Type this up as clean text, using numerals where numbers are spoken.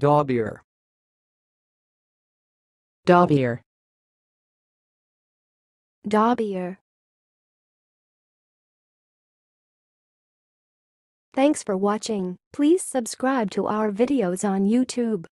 Daubier. Daubier. Daubier. Thanks for watching. Please subscribe to our videos on YouTube.